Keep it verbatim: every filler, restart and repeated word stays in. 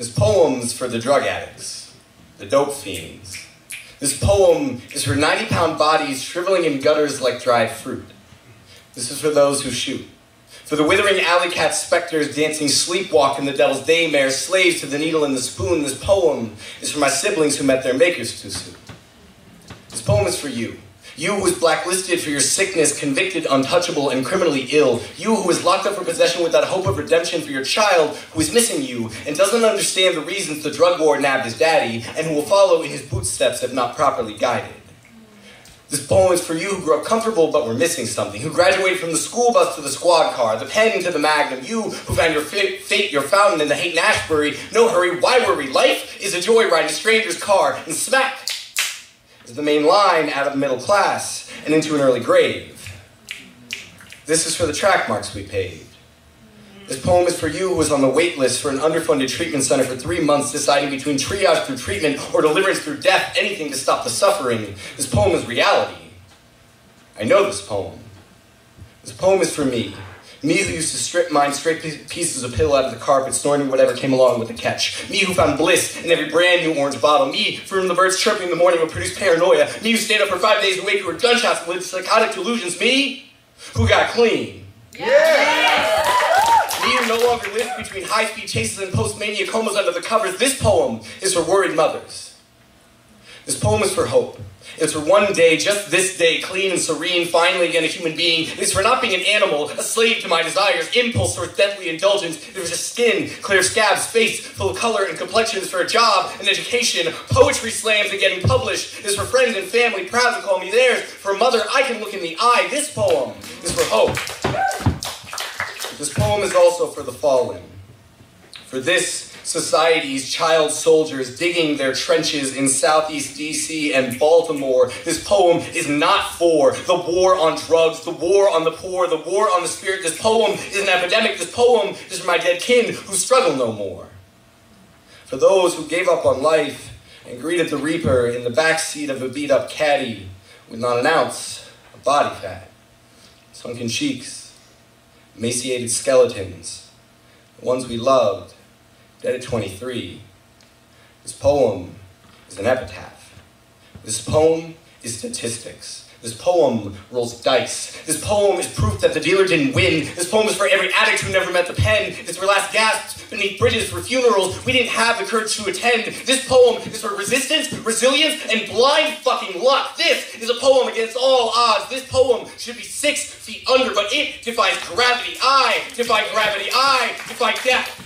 This poem's for the drug addicts, the dope fiends. This poem is for ninety pound bodies shriveling in gutters like dried fruit. This is for those who shoot. For the withering alley cat specters dancing sleepwalk in the devil's daymare, slaves to the needle and the spoon. This poem is for my siblings who met their makers too soon. This poem is for you. You who was blacklisted for your sickness, convicted, untouchable, and criminally ill. You who was locked up for possession without hope of redemption for your child, who is missing you and doesn't understand the reasons the drug war nabbed his daddy, and who will follow in his bootsteps if not properly guided. This poem is for you who grew up comfortable but were missing something, who graduated from the school bus to the squad car, the pen to the magnum, you who found your fate, your fountain in the Haight and Ashbury. No hurry, why worry? Life is a joyride in a stranger's car, and smack is the main line out of the middle class and into an early grave. This is for the track marks we paved. This poem is for you who was on the wait list for an underfunded treatment center for three months, deciding between triage through treatment or deliverance through death, anything to stop the suffering. This poem is reality. I know this poem. This poem is for me. Me who used to strip mine straight pieces of pill out of the carpet, snorting whatever came along with a catch. Me who found bliss in every brand new orange bottle. Me for whom the birds chirping in the morning would produce paranoia. Me who stayed up for five days awake, who heard gunshots and lived psychotic delusions. Me who got clean. Yeah. Yeah. Me who no longer lived between high-speed chases and post-mania comas under the covers. This poem is for worried mothers. This poem is for hope. It's for one day, just this day, clean and serene, finally again a human being. It's for not being an animal, a slave to my desires, impulse towards deathly indulgence. It was a skin, clear scabs, face full of color and complexions, for a job, an education, poetry slams and getting published. It's for friends and family proud to call me theirs. For a mother I can look in the eye. This poem is for hope. This poem is also for the fallen. For this society's child soldiers digging their trenches in Southeast D C and Baltimore. This poem is not for the war on drugs, the war on the poor, the war on the spirit. This poem is an epidemic. This poem is for my dead kin who struggle no more. For those who gave up on life and greeted the reaper in the backseat of a beat-up caddy with not an ounce of body fat, sunken cheeks, emaciated skeletons, the ones we loved, dead at twenty-three, this poem is an epitaph. This poem is statistics. This poem rolls dice. This poem is proof that the dealer didn't win. This poem is for every addict who never met the pen. It's for last gasps beneath bridges, for funerals we didn't have the courage to attend. This poem is for resistance, resilience, and blind fucking luck. This is a poem against all odds. This poem should be six feet under, but it defies gravity. I defy gravity. I defy death.